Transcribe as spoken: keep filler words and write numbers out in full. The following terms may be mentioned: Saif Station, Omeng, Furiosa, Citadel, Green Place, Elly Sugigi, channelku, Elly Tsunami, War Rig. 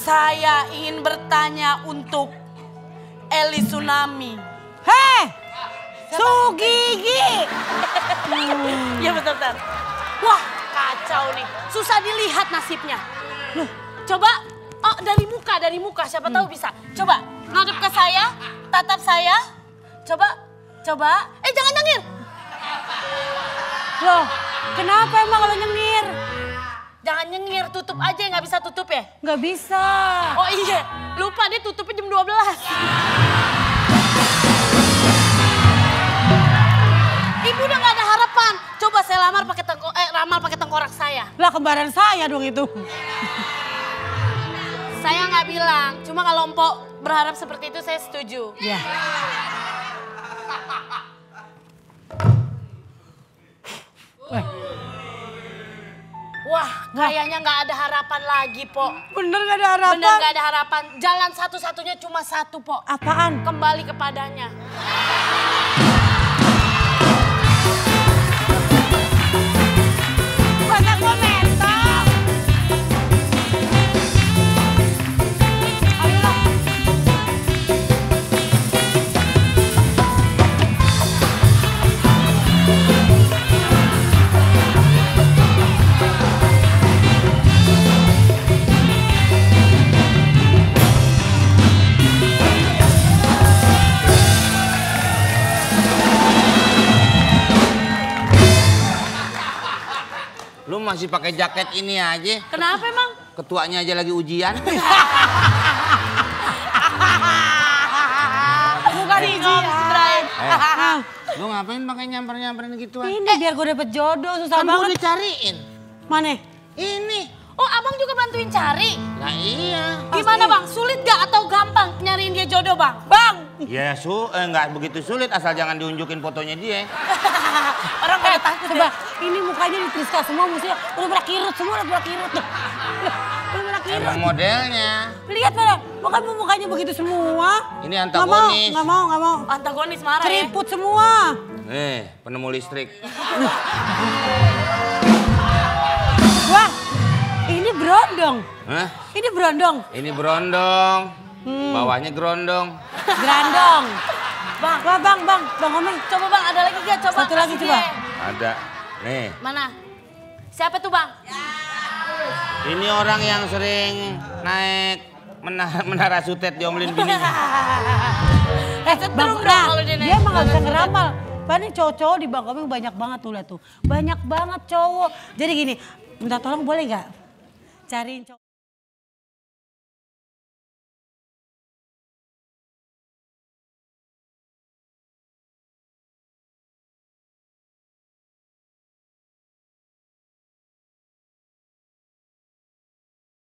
Saya ingin bertanya untuk Elly Tsunami. Heh, Sugigi. Hmm. Ya betul betul. Wah kacau nih, susah dilihat nasibnya. Loh, coba, oh dari muka dari muka siapa hmm. tahu bisa. Coba ngadep ke saya, tatap saya. Coba, coba. Eh jangan nyengir. Loh, kenapa emang kalau nyengir? Jangan nyengir, tutup aja, nggak bisa tutup ya? Nggak bisa. Oh iya, lupa dia tutupnya jam dua belas. Ibu udah nggak ada harapan. Coba saya lamar pakai tengko, eh ramal pakai tengkorak saya. Lah kembaran saya dong itu. Saya nggak bilang, cuma kalau Mpok berharap seperti itu saya setuju. Iya. Yeah. Wah. Wah, kayaknya nggak ada harapan lagi, Po. Bener nggak ada harapan? Bener nggak ada harapan. Jalan satu-satunya cuma satu, Po. Apaan? Kembali kepadanya. Banyak komentar. Ayolah. Lu masih pakai jaket ini aja. Kenapa emang? Ketuanya aja lagi ujian. Bukan ujian. Eh, lu ngapain pakai nyamper-nyamperin gituan? Ini eh, biar gue dapet jodoh, susah banget. Kan gue dicariin. Mana? Ini. Oh abang juga bantuin cari? Nah iya. Gimana bang, sulit gak atau gampang nyariin dia jodoh bang? Bang! Ya su, eh, gak begitu sulit asal jangan diunjukin fotonya dia. Orang kayak takut coba, ini mukanya ditriska semua, musuhnya udah pernah kirut, semua udah pernah kirut. Udah pernah kirut. Emang modelnya. Lihat pada, bukan mukanya begitu semua. Ini antagonis. Gak mau, gak mau. Antagonis marah ya. Keriput semua. Nih, penemu listrik. Wah, ini berondong. Hah? Ini berondong. Ini berondong. Hmm. Bawahnya gerondong. Gerondong. Bang, bang, bang, bang, bang Omeng, coba bang, ada lagi gak? Coba satu lagi coba. Ada, nih. Mana? Siapa tuh bang? Ya. Ini orang yang sering naik menara, menara sutet diomelin bininya. Eh, bang, nah, dia, dia emang gak bisa ngeramal. Paling cowok-cowok di Bang Omeng banyak banget tuh, lihat tuh. Banyak banget cowok. Jadi gini, minta tolong boleh gak? Cariin cowok.